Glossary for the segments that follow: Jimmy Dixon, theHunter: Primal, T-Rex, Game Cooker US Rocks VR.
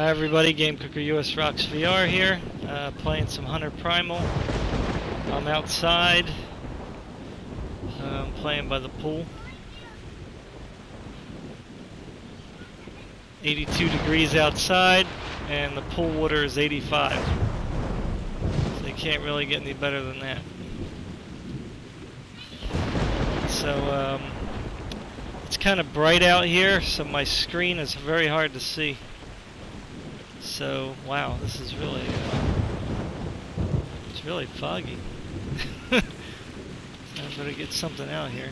Hi everybody, Game Cooker US Rocks VR here, playing some Hunter Primal. I'm outside, I'm playing by the pool. 82 degrees outside, and the pool water is 85. So you can't really get any better than that. So it's kind of bright out here, so my screen is very hard to see. So wow, this is really it's really foggy. I better get something out here.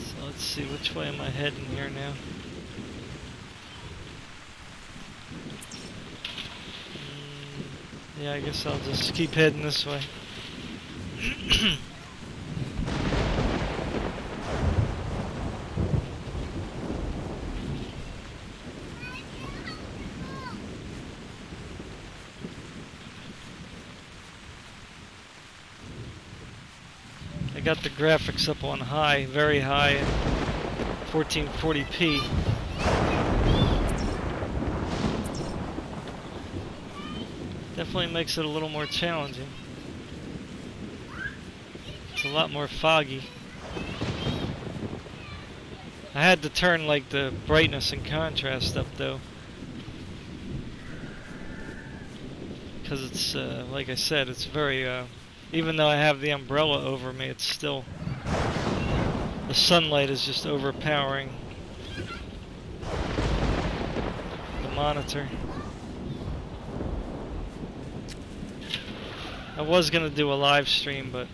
So let's see, which way am I heading here now? Yeah, I guess I'll just keep heading this way. I got the graphics up on high, very high, at 1440p. Definitely makes it a little more challenging. It's a lot more foggy. I had to turn like the brightness and contrast up though, because it's like I said, it's very even though I have the umbrella over me, it's still, the sunlight is just overpowering the monitor. I was gonna do a live stream, but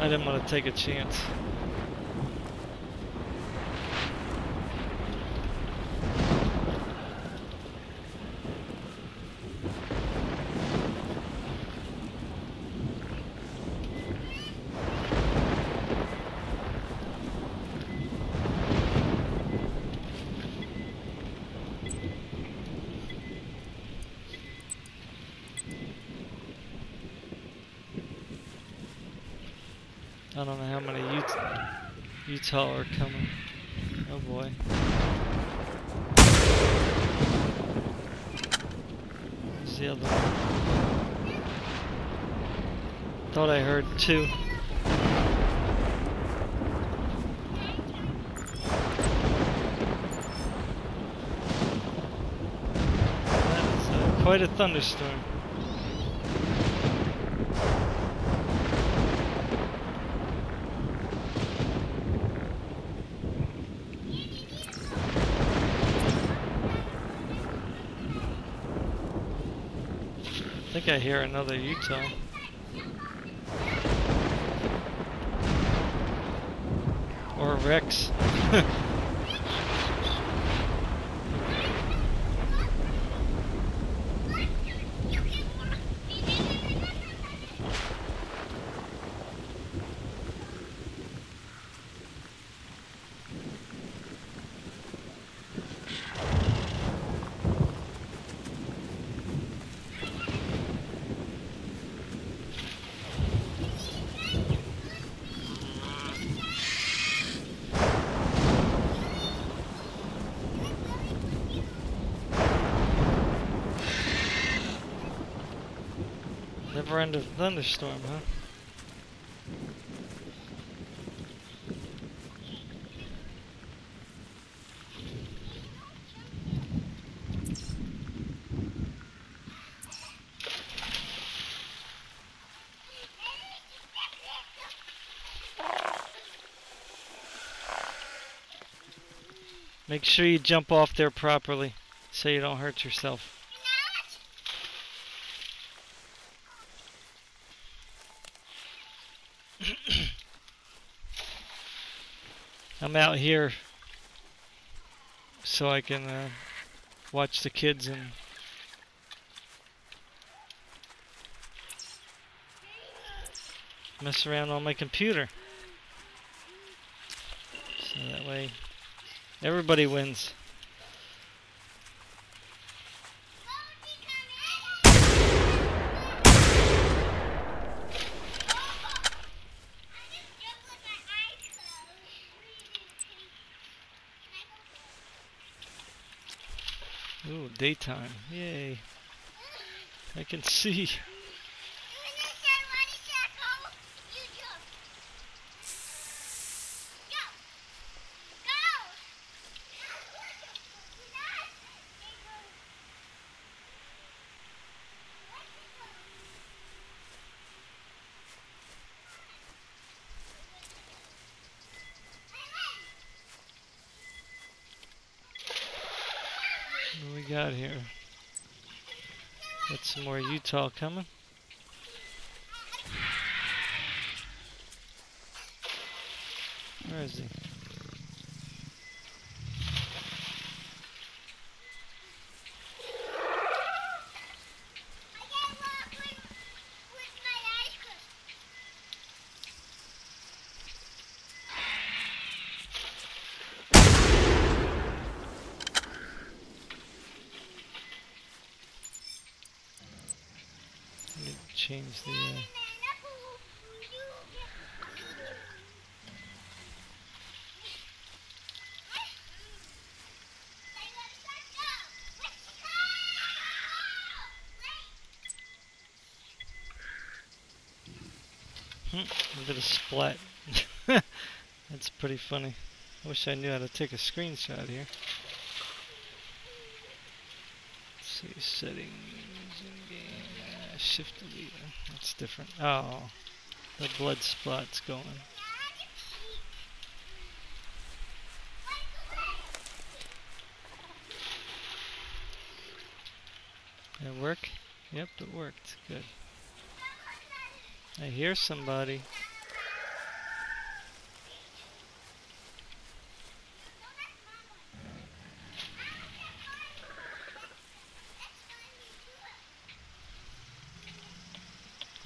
I didn't want to take a chance. I don't know how many Utah are coming. Oh boy. Where's the other one? Thought I heard two. That is quite a thunderstorm. I think I hear another Utah. Or Rex. Never end of thunderstorm, huh? Make sure you jump off there properly so you don't hurt yourself. I'm out here so I can watch the kids and mess around on my computer. So that way everybody wins. Ooh, daytime. Yay. I can see. What do we got here? Got some more Utah coming. Where is he? Change the a bit of splat. That's pretty funny. I wish I knew how to take a screenshot here. Let's see, settings in game. Shift delete. That's different. Oh, the blood spot's going. Did it work? Yep, it worked. Good. I hear somebody.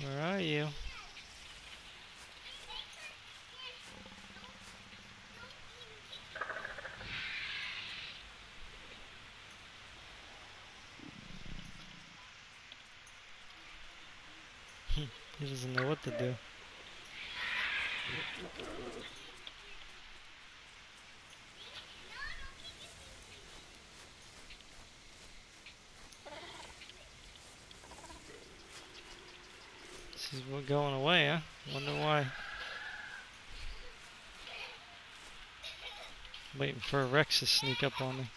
Where are you? He doesn't know what to do. We're going away, huh? Wonder why. Waiting for a Rex to sneak up on me.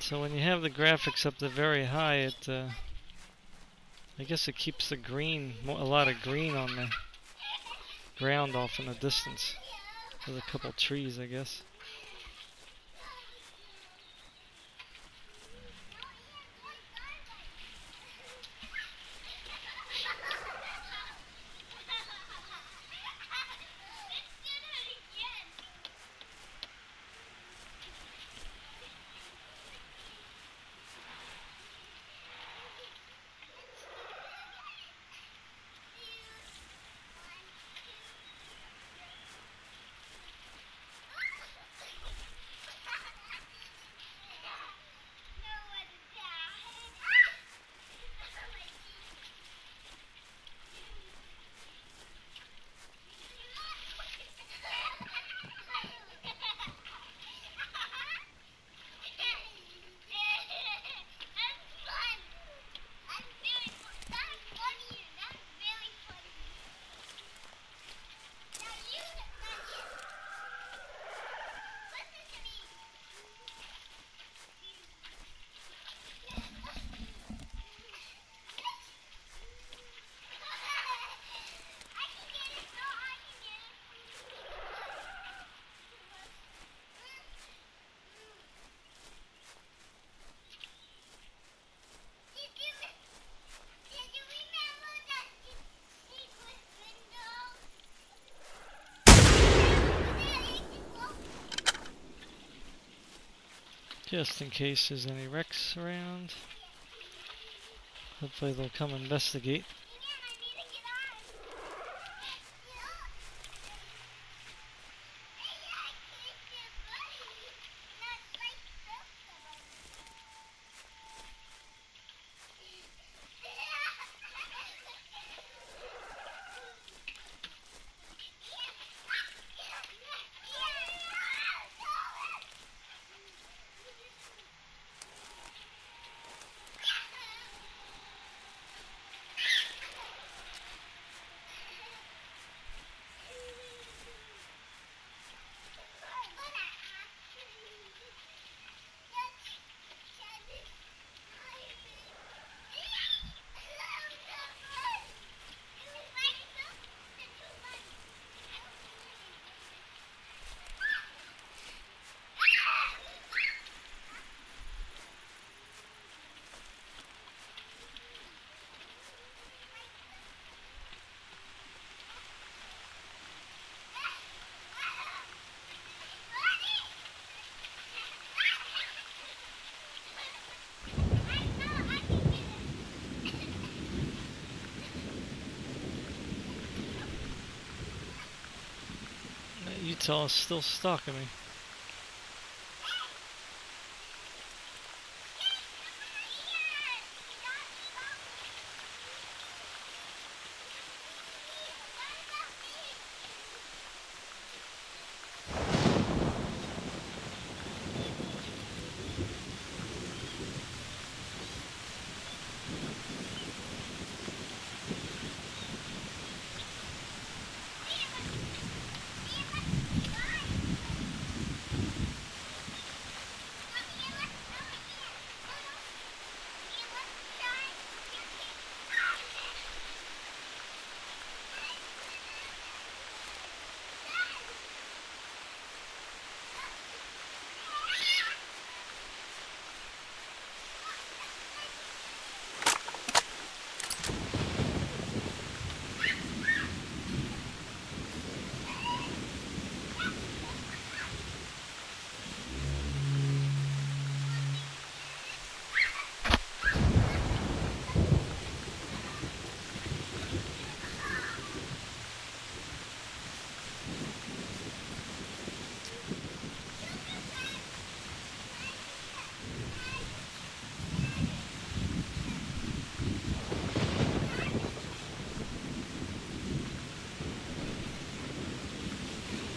So when you have the graphics up to very high, it I guess it keeps the green, a lot of green on the ground off in the distance. There's a couple trees, I guess. Just in case there's any wrecks around. Hopefully they'll come investigate. Utah is still stalking me.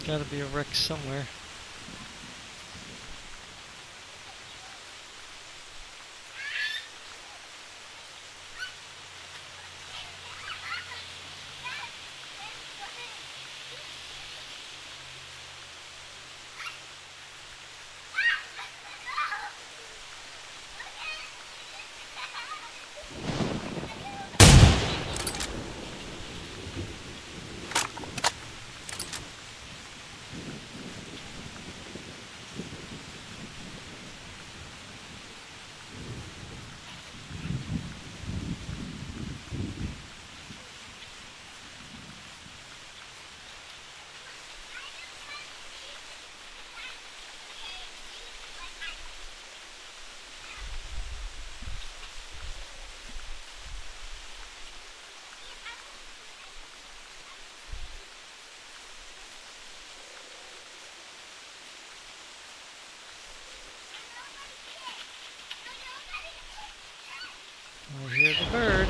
Gotta be a wreck somewhere. I hear the bird.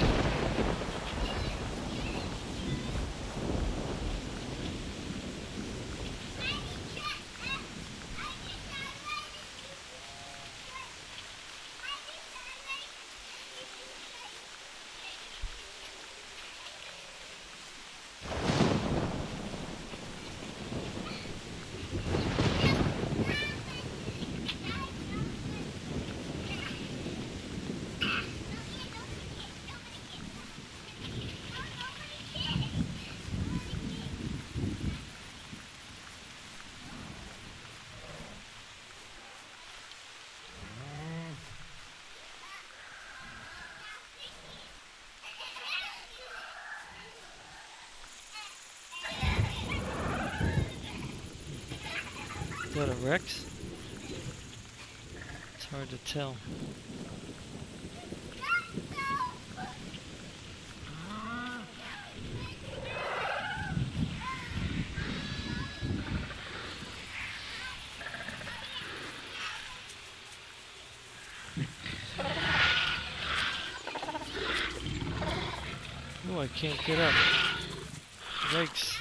Is that a Rex? hard to tell. Oh, I can't get up. Yikes.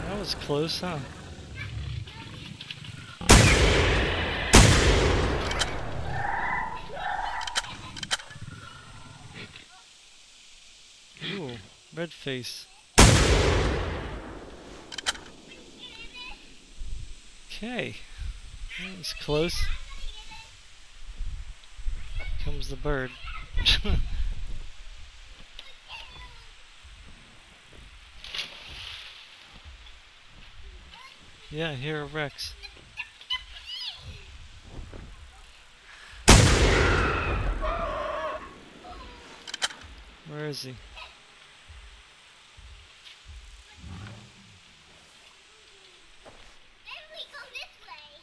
That was close, huh? Ooh, red face. Okay, that was close. Here comes the bird. Yeah, here are Rex. Where is he?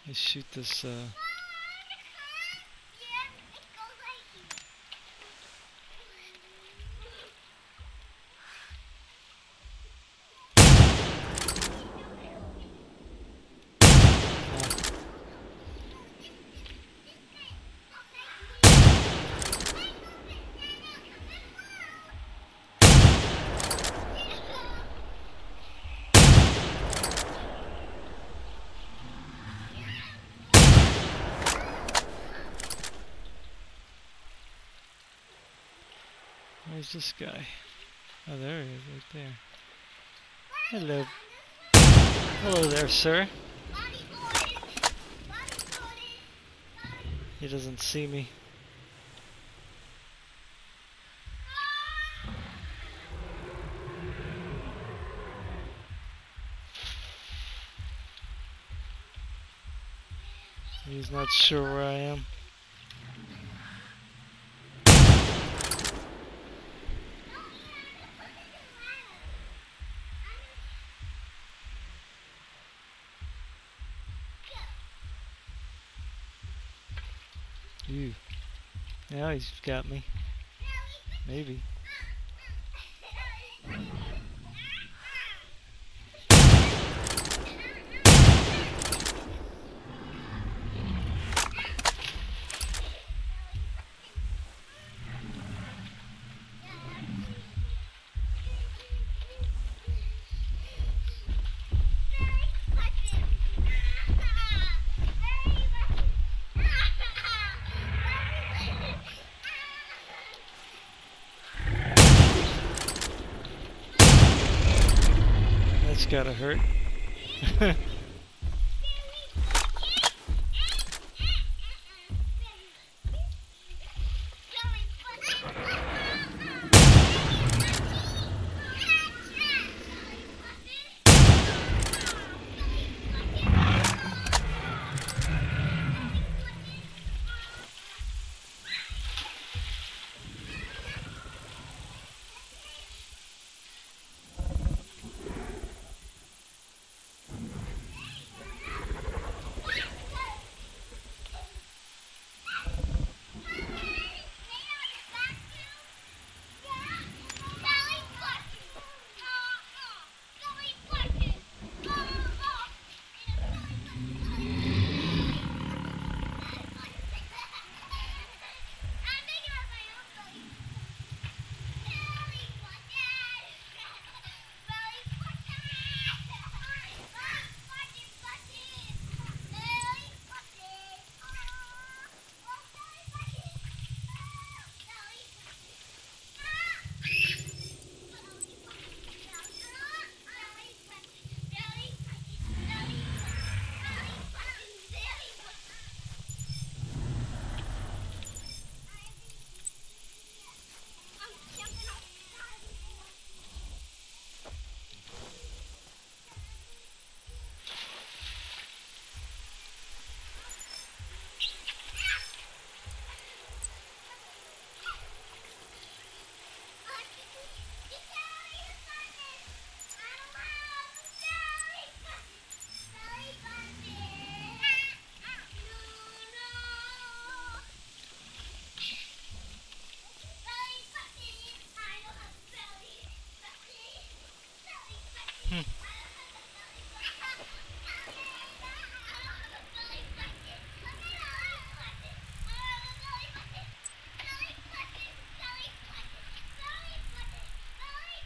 Let's shoot this. Where's this guy? Oh, there he is, right there. Hello. Hello there, sir. He doesn't see me. He's not sure where I am. Ew. Now he's got me. Maybe. It's gotta hurt.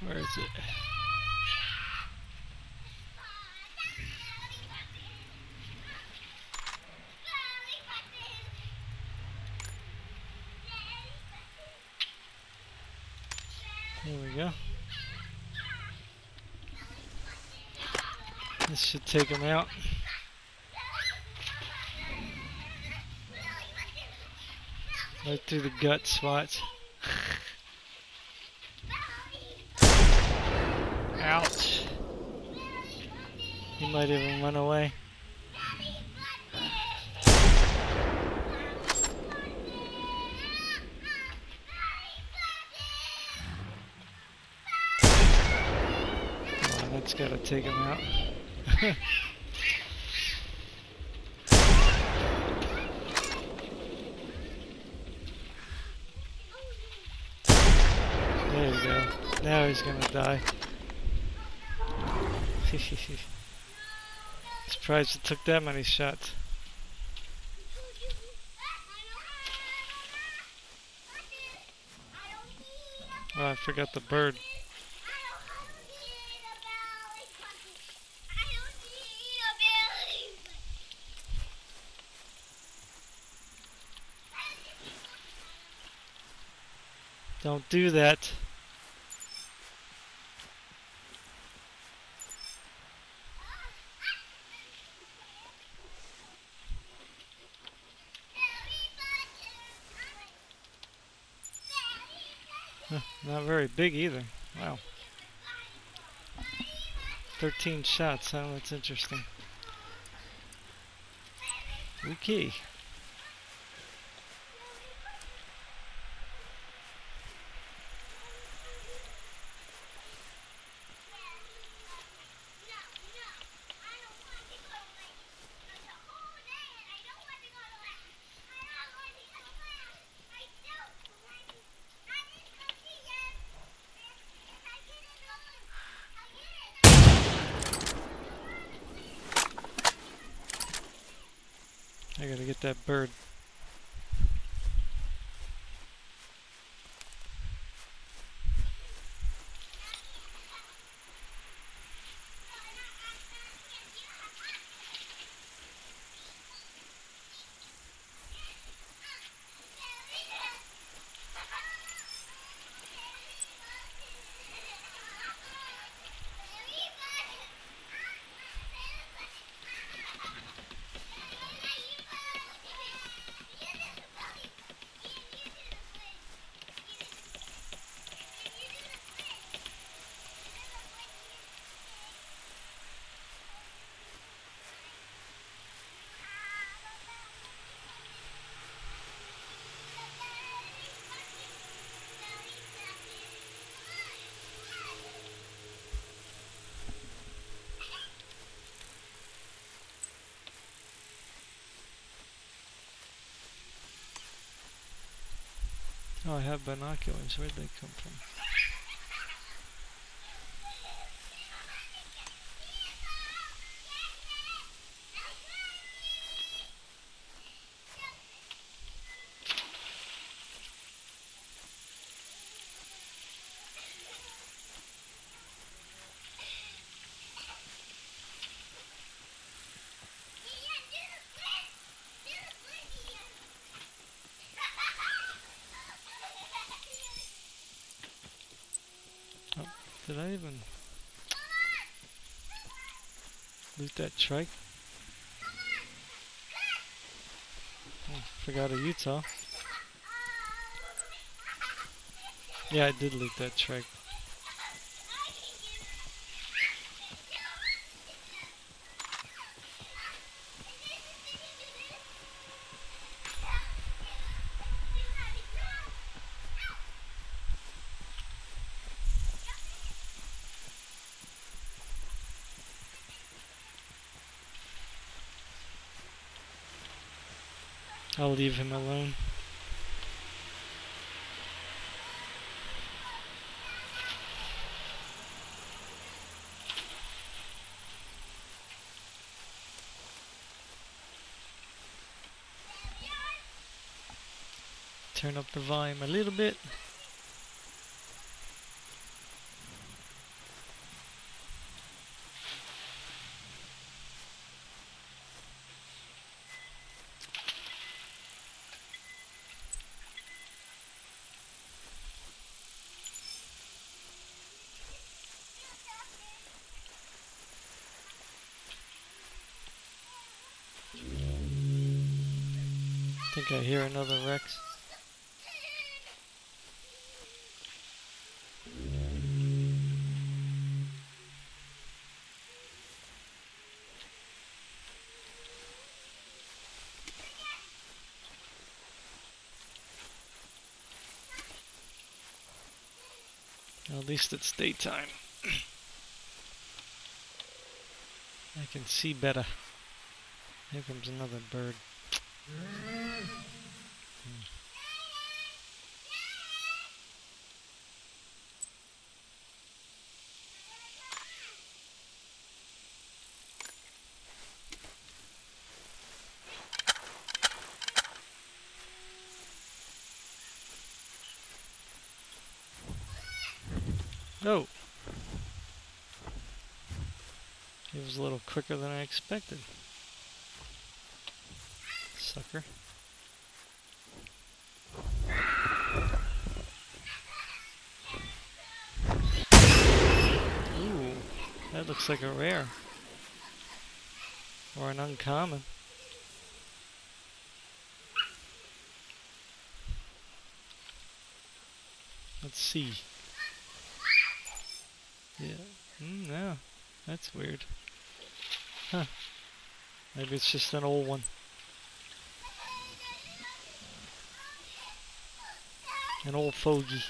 Where is it? There we go. This should take him out. Right through the gut spots. Ouch. He might even run away. That's gotta take him out. There we go. Now he's gonna die. Surprised it took that many shots. Oh, I forgot the bird. Don't do that. Not very big either. Wow. 13 shots, huh? That's interesting. Okay. I gotta get that bird. Oh, I have binoculars. Where'd they come from? Did I even loot that trike? Oh, forgot a Utah. Yeah, I did loot that trike. I'll leave him alone. Turn up the volume a little bit. think I hear another Rex. At least it's daytime. I can see better. Here comes another bird. No! It was a little quicker than I expected. Sucker. Ooh, that looks like a rare. Or an uncommon. Let's see. Yeah. No. That's weird. Huh. Maybe it's just an old one. An old fogey.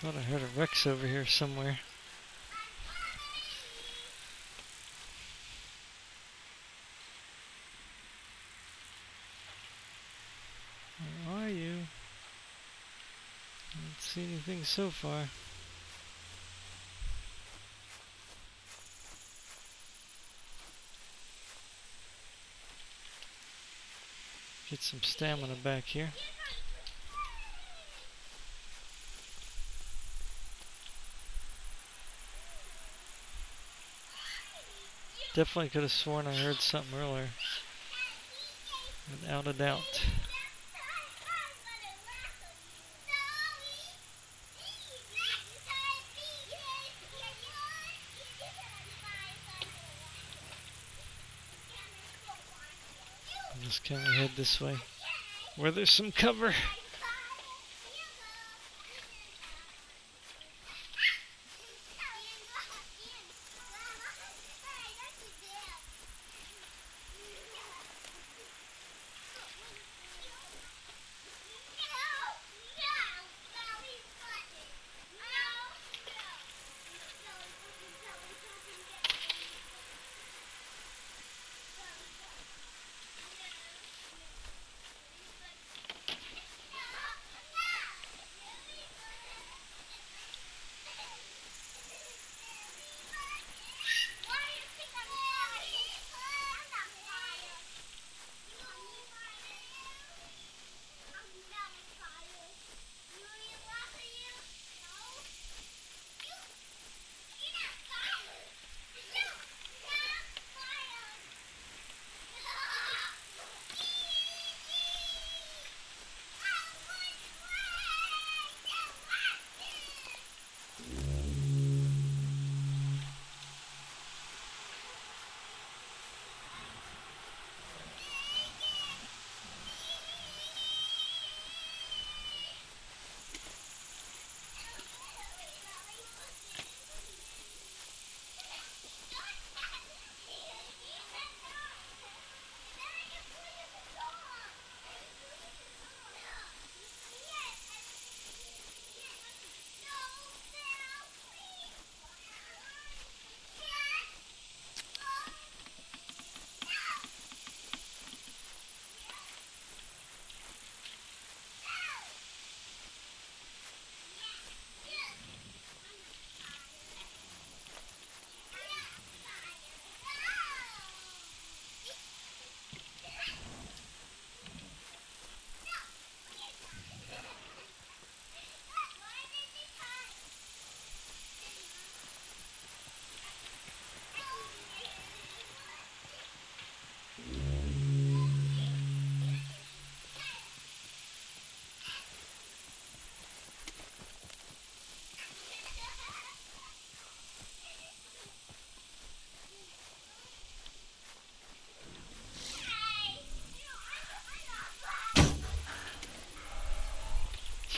Thought I heard a Rex over here somewhere. Where are you? I don't see anything so far. Get some stamina back here. Definitely could have sworn I heard something earlier, without a doubt. I'm just kind of head this way, where there's some cover.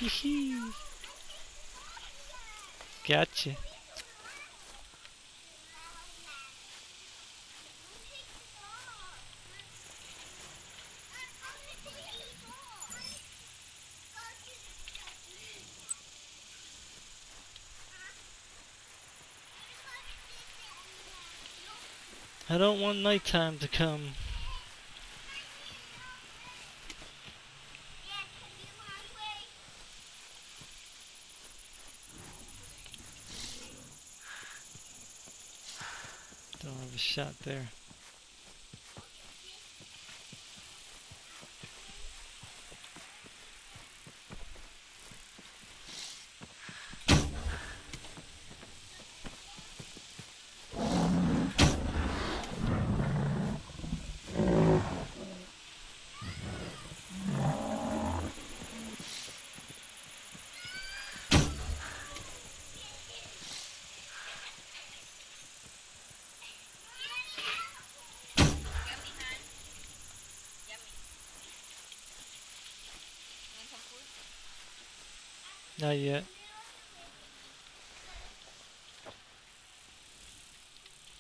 Hee. Gotcha. I don't want nighttime to come. Don't have a shot there. Not yet.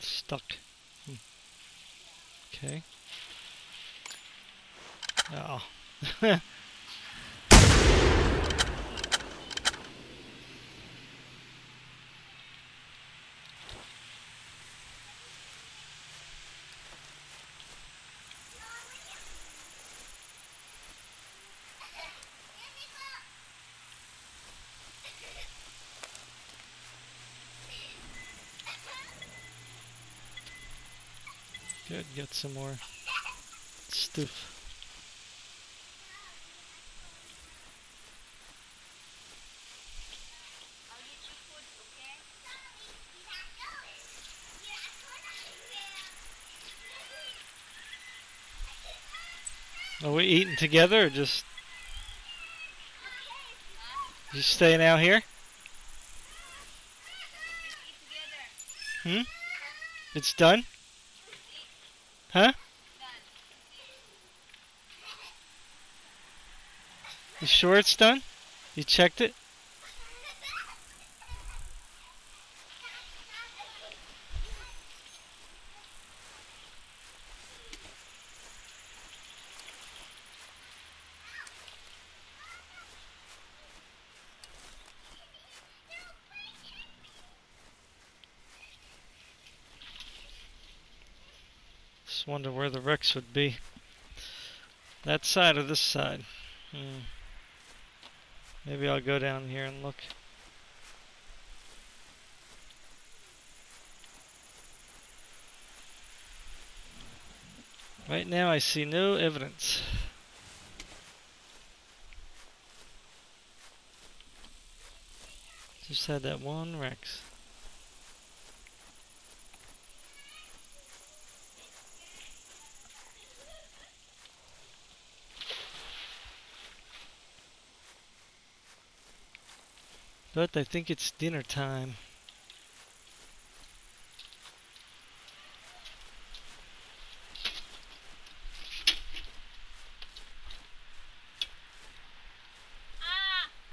Stuck. Okay. Oh. Good, get some more stuff. Are we eating together or just you staying out here? Hmm? It's done? Huh? You sure it's done? You checked it? Wonder where the wrecks would be. That side or this side? Maybe I'll go down here and look. Right now I see no evidence. Just had that one wrecks. But I think it's dinner time.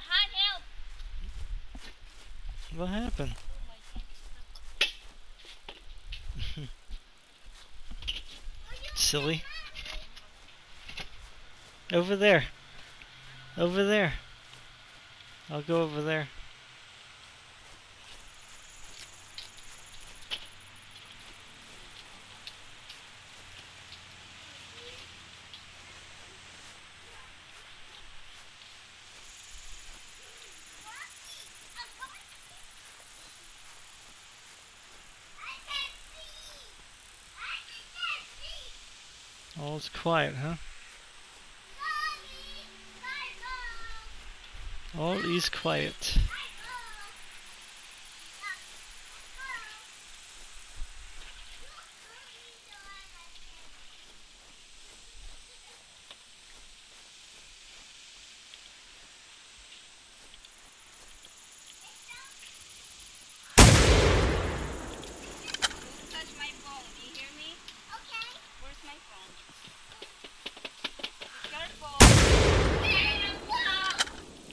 Help! What happened? Silly. Over there. Over there. I'll go over there. Oh, it's quiet, huh? All is quiet.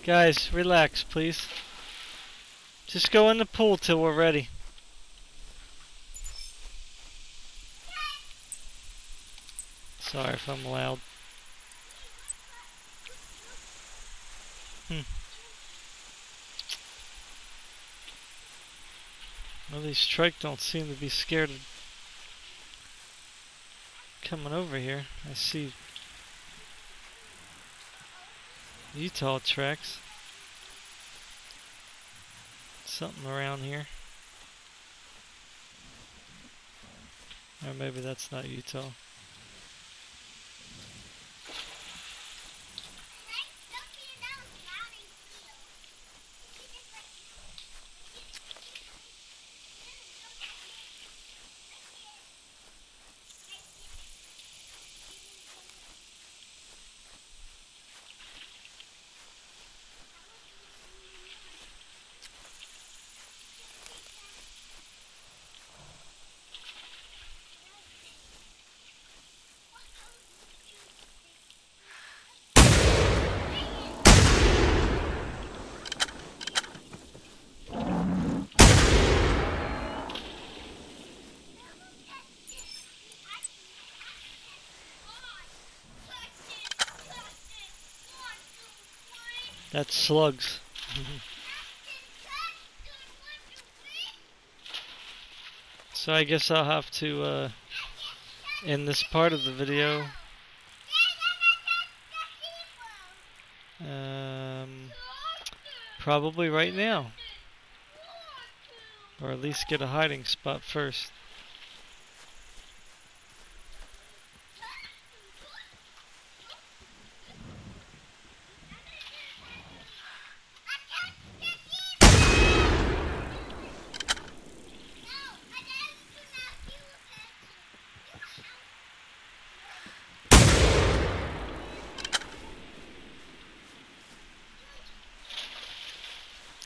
Guys, relax, please. Just go in the pool till we're ready. Sorry if I'm loud. Well, these trike don't seem to be scared of coming over here. I see Utah tracks. Something around here. Or maybe that's not Utah. That's slugs. So I guess I'll have to end this part of the video. Probably right now. Or at least get a hiding spot first.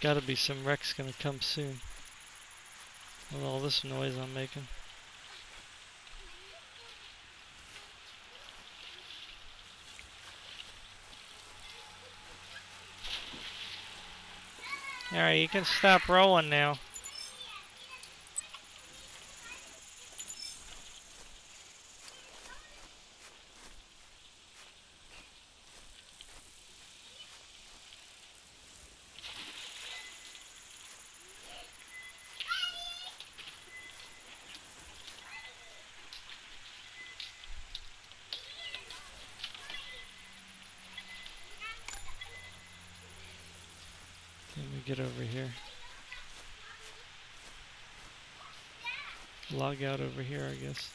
Gotta be some wrecks gonna come soon with all this noise I'm making. Alright, you can stop rolling now. Get over here. Log out over here, I guess.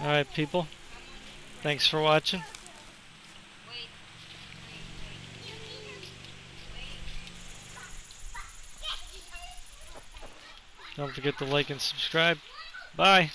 Alright, people. Thanks for watching. Don't forget to like and subscribe. Bye!